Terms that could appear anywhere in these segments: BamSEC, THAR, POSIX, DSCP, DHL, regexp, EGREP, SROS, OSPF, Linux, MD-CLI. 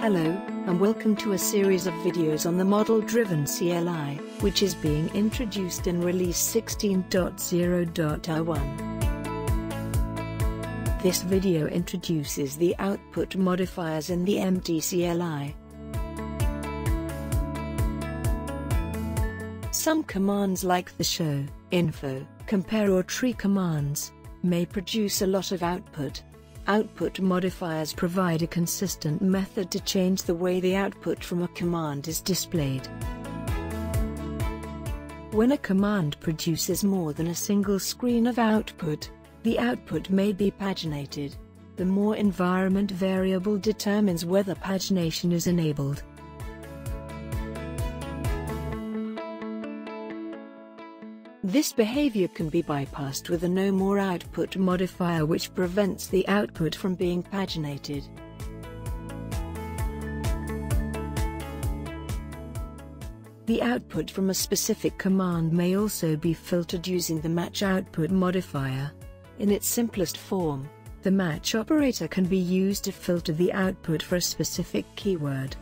Hello, and welcome to a series of videos on the model-driven CLI, which is being introduced in Release 16.0.I1. This video introduces the output modifiers in the MD-CLI. Some commands like the show, info, compare or tree commands, may produce a lot of output. Output modifiers provide a consistent method to change the way the output from a command is displayed. When a command produces more than a single screen of output, the output may be paginated. The more environment variable determines whether pagination is enabled. This behavior can be bypassed with a no more output modifier, which prevents the output from being paginated. The output from a specific command may also be filtered using the match output modifier. In its simplest form, the match operator can be used to filter the output for a specific keyword.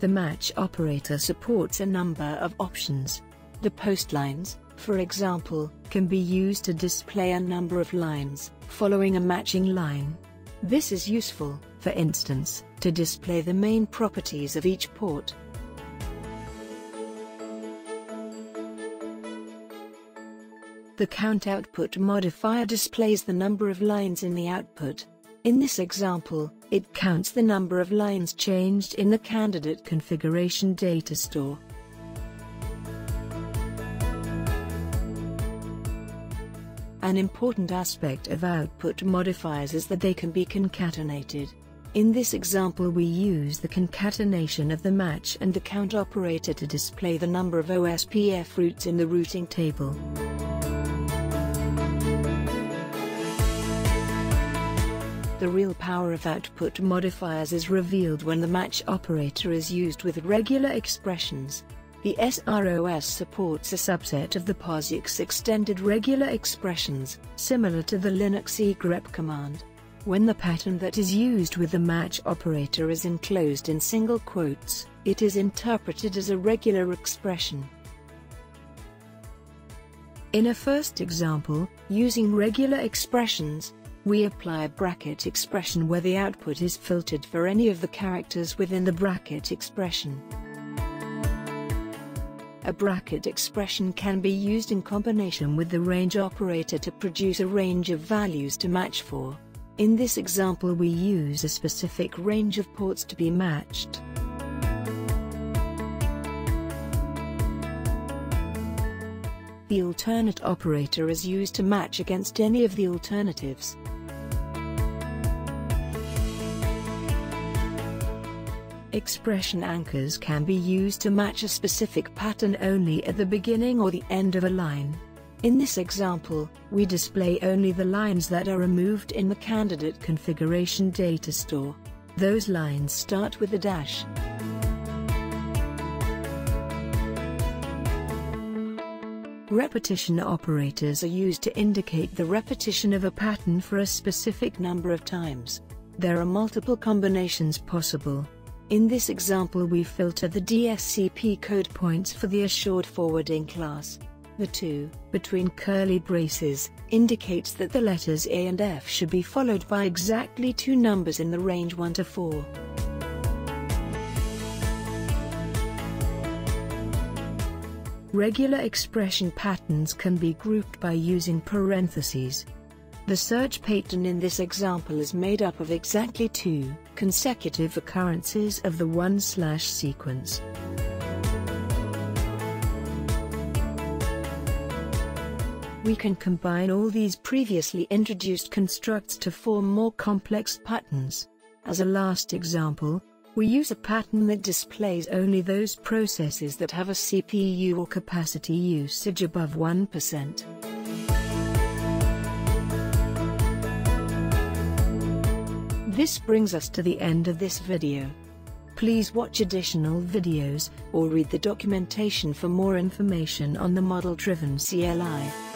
The match operator supports a number of options. The post lines, for example, can be used to display a number of lines following a matching line. This is useful, for instance, to display the main properties of each port. The count output modifier displays the number of lines in the output. In this example, it counts the number of lines changed in the candidate configuration data store. An important aspect of output modifiers is that they can be concatenated. In this example, we use the concatenation of the match and the count operator to display the number of OSPF routes in the routing table. The real power of output modifiers is revealed when the match operator is used with regular expressions. The SROS supports a subset of the POSIX extended regular expressions, similar to the Linux EGREP command. When the pattern that is used with the match operator is enclosed in single quotes, it is interpreted as a regular expression. In a first example, using regular expressions, we apply a bracket expression where the output is filtered for any of the characters within the bracket expression. A bracket expression can be used in combination with the range operator to produce a range of values to match for. In this example, we use a specific range of ports to be matched. The alternate operator is used to match against any of the alternatives. Expression anchors can be used to match a specific pattern only at the beginning or the end of a line. In this example, we display only the lines that are removed in the candidate configuration data store. Those lines start with a dash. Repetition operators are used to indicate the repetition of a pattern for a specific number of times. There are multiple combinations possible. In this example, we filter the DSCP code points for the assured forwarding class. The 2 between curly braces indicates that the letters A and F should be followed by exactly 2 numbers in the range 1 to 4. Regular expression patterns can be grouped by using parentheses. The search pattern in this example is made up of exactly 2 consecutive occurrences of the 1/ sequence. We can combine all these previously introduced constructs to form more complex patterns. As a last example, we use a pattern that displays only those processes that have a CPU or capacity usage above 1%. This brings us to the end of this video. Please watch additional videos, or read the documentation for more information on the model-driven CLI.